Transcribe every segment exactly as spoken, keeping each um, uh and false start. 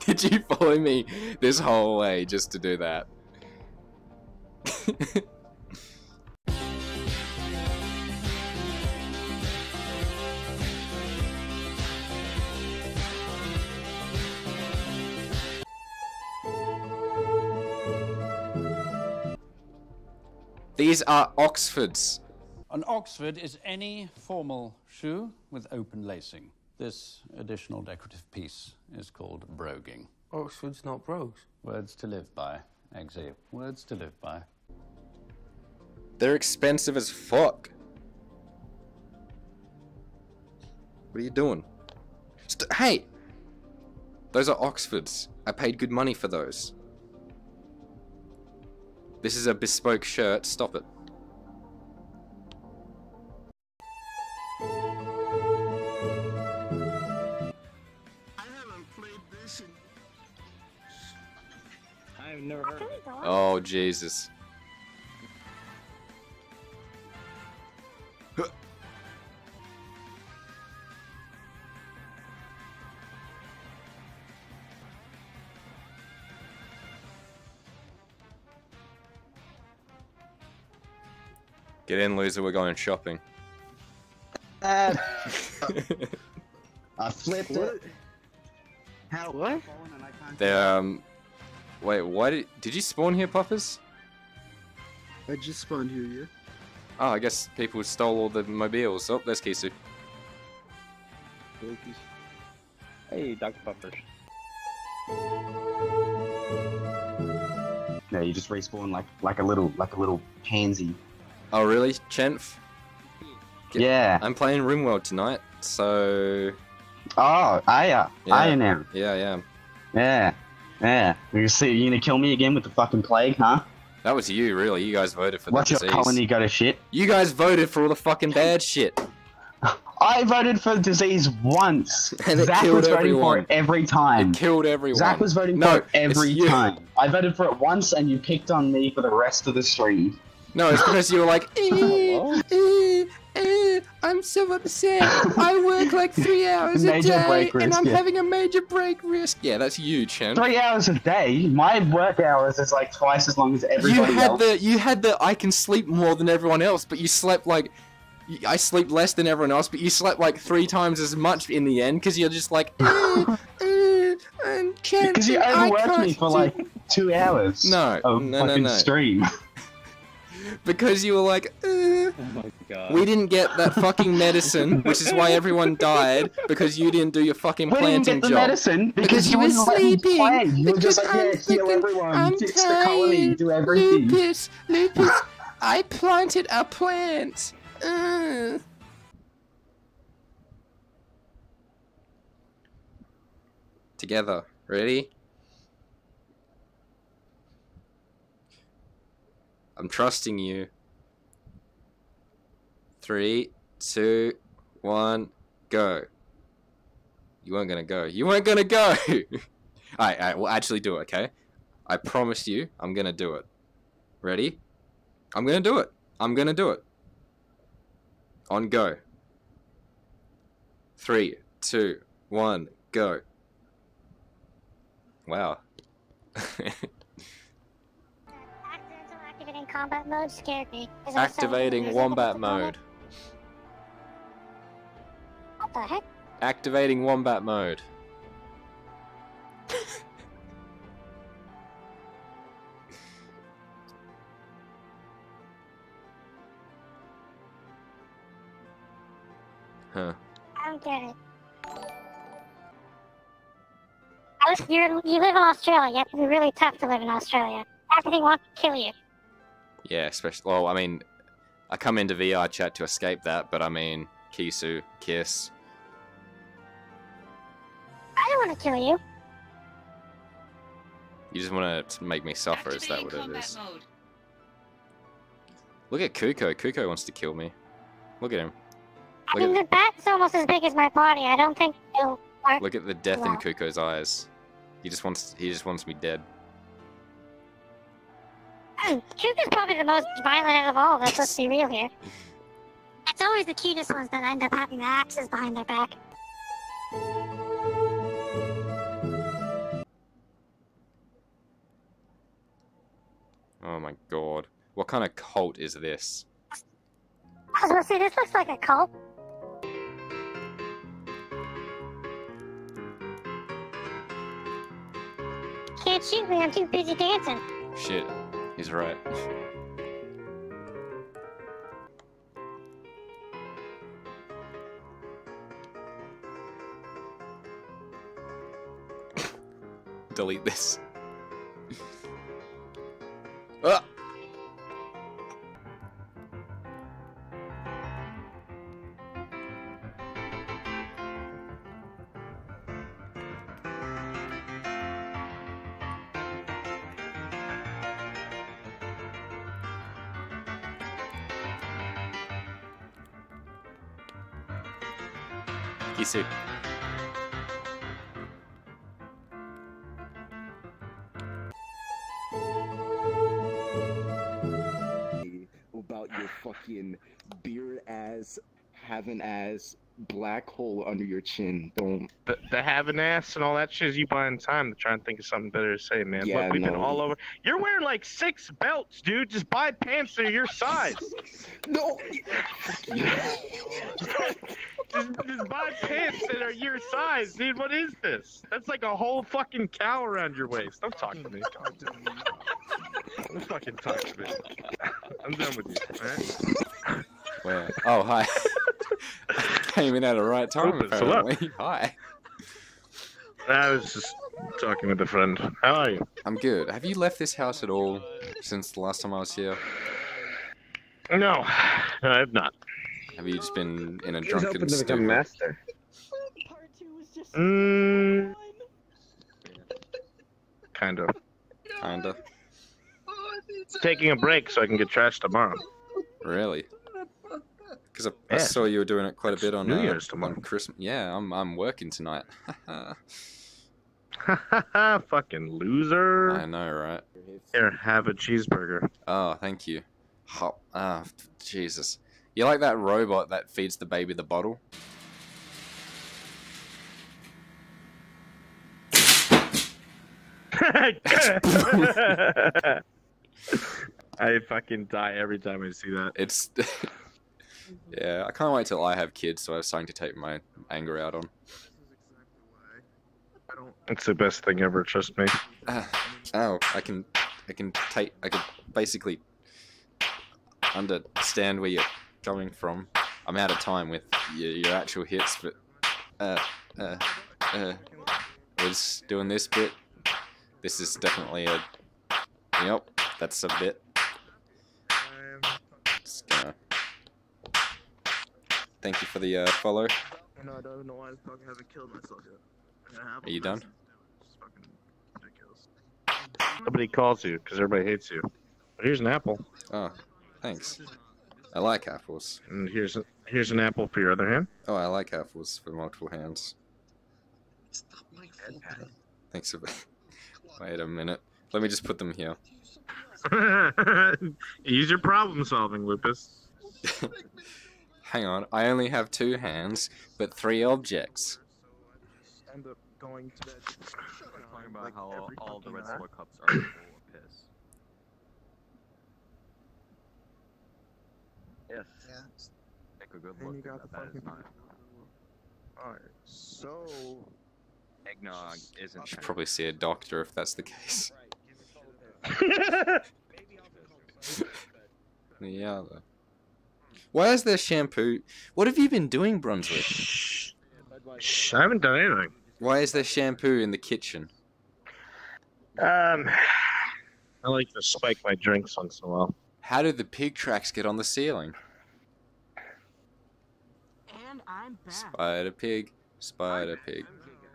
Did you follow me this whole way just to do that? These are Oxfords. An Oxford is any formal shoe with open lacing. This additional decorative piece is called broguing. Oxford's not brogues. Words to live by, Eggsy. Words to live by. They're expensive as fuck. What are you doing? St hey! Those are Oxfords. I paid good money for those. This is a bespoke shirt. Stop it. Oh, Jesus. Huh. Get in, loser, we're going shopping. Uh, I flipped it. How? What? They, um... Wait, why did did you spawn here, Puffers? I just spawned here, yeah. Oh, I guess people stole all the mobiles. Oh, there's Kisu. Hey, Doctor Puffers. No, you just respawn like like a little like a little pansy. Oh, really, Chenf? Get, yeah. I'm playing Rimworld tonight, so. Oh, I uh, yeah. I am. Yeah, yeah. Yeah. Yeah, you see, you gonna kill me again with the fucking plague, huh? That was you, really. You guys voted for that disease. Watch your colony go to shit. You guys voted for all the fucking bad shit. I voted for the disease once. And it Zach killed was voting everyone. for it every time. It killed everyone. Zach was voting no, for it every time. I voted for it once, and you picked on me for the rest of the stream. No, it's because you were like, eee, eee, eee, I'm so upset. I work like three hours a day, and I'm having a major break risk. Yeah, that's you, Chen. Three hours a day? My work hours is like twice as long as everybody you had else. The, you had the, I can sleep more than everyone else, but you slept like, I sleep less than everyone else, but you slept like three times as much in the end, because you're just like, eee, eee, I'm Chen. Because you overworked me for like two hours no, of no, fucking no, no. stream. Because you were like, eh. Oh my God. We didn't get that fucking medicine, which is why everyone died, because you didn't do your fucking we planting didn't get the job. medicine because, because you were sleeping. You were because just like, I'm yeah, heal everyone, I'm fix tired. the colony, do everything. Lupus, Lupus, I planted a plant. Uh. Together, ready? I'm trusting you. Three, two, one, go. You weren't gonna go. You weren't gonna go! Alright, alright, we'll actually do it, okay? I promise you, I'm gonna do it. Ready? I'm gonna do it. I'm gonna do it. On go. Three, two, one, go. Wow. Combat mode scared me. Activating wombat mode. What the heck? Activating wombat mode. Huh. I don't get it. I was, you're, you live in Australia. It's really tough to live in Australia. Everything wants to kill you. Yeah, especially. Well, I mean, I come into V R chat to escape that, but I mean, Kisu, kiss. I don't want to kill you. You just want to make me suffer, is that what it is? Mode. Look at Kuko. Kuko wants to kill me. Look at him. Look I mean, the bat's almost as big as my body. I don't think it'll work. Look at the death well. in Kuko's eyes. He just wants. He just wants me dead. Kuko's probably the most violent out of all of us, let's be real here. It's always the cutest ones that end up having the axes behind their back. Oh my god. What kind of cult is this? I was gonna say, this looks like a cult. Can't shoot me, I'm too busy dancing. Shit, he's right. Delete this. Ah! He said, about your fucking beard ass, having ass, black hole under your chin. Don't. The, the having ass and all that shit is you buying time to try and think of something better to say, man. Yeah, Look, we've no. been all over. You're wearing like six belts, dude. Just buy pants that are your size. No. Just, just buy pants that are your size, dude. What is this? That's like a whole fucking cow around your waist. Don't talk to me. Don't fucking talk to me. I'm done with you, man. Well, oh, hi. Came in at the right time, apparently. Hi. I was just talking with a friend. How are you? I'm good. Have you left this house at all since the last time I was here? No, no I have not. Have you just been in a He's drunken open to stupor? Become master. Part two was just mm, kind of. Kind of. Taking a break so I can get trashed tomorrow. Really? Because I, yeah. I saw you were doing it quite it's a bit on New uh, Year's tomorrow. On Christmas. Yeah, I'm I'm working tonight. Fucking loser. I know, right? Here, have a cheeseburger. Oh, thank you. Oh, oh, Jesus. You like that robot that feeds the baby the bottle? I fucking die every time I see that. It's... yeah, I can't wait till I have kids so I have something to take my anger out on. It's the best thing ever, trust me. Uh, oh, I can... I can take... I can basically... understand where you're... coming from. I'm out of time with your, your actual hits, but uh, uh, uh, we're just doing this bit. This is definitely a, yep, that's a bit. Just gonna... Thank you for the uh, follow. No, I don't know why the fuck I haven't killed myself yet. Are you done? Nobody calls you because everybody hates you. But here's an apple. Oh, thanks. I like apples. And here's a, here's an apple for your other hand. Oh, I like apples for multiple hands. Stop my phone. Thanks for. Wait a minute. Let me just put them here. Use your problem solving, Lupus. Hang on. I only have two hands, but three objects. So I just end up going to bed. Talking about like how all the Red Square cups are full of piss. Yes. Yeah. Take a good look. You got that, the that is not. Alright, so. Eggnog isn't. You should probably see a doctor if that's the case. Yeah. Why is there shampoo? What have you been doing, Brunswick? Shh. Shh, I haven't done anything. Why is there shampoo in the kitchen? Um. I like to spike my drinks once in a while. How did the pig tracks get on the ceiling? And I'm back. Spider pig, spider pig,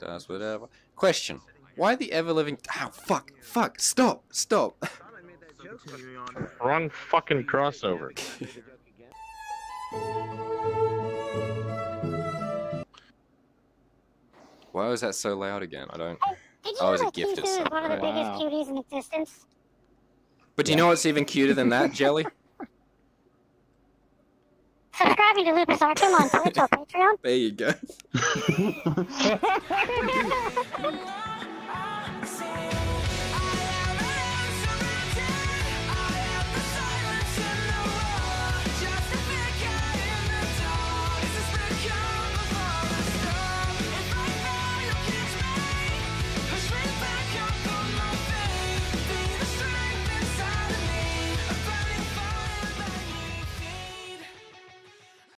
does whatever. Question, why the ever-living... Ow, fuck, fuck, stop, stop. Wrong fucking crossover. Why was that so loud again? I don't... Oh, did you oh, know was a gift or something? One of the biggest cuties in existence? But do you know what's even cuter than that, Jelly? Subscribing to Lupus Arcum on Twitch or Patreon. There you go.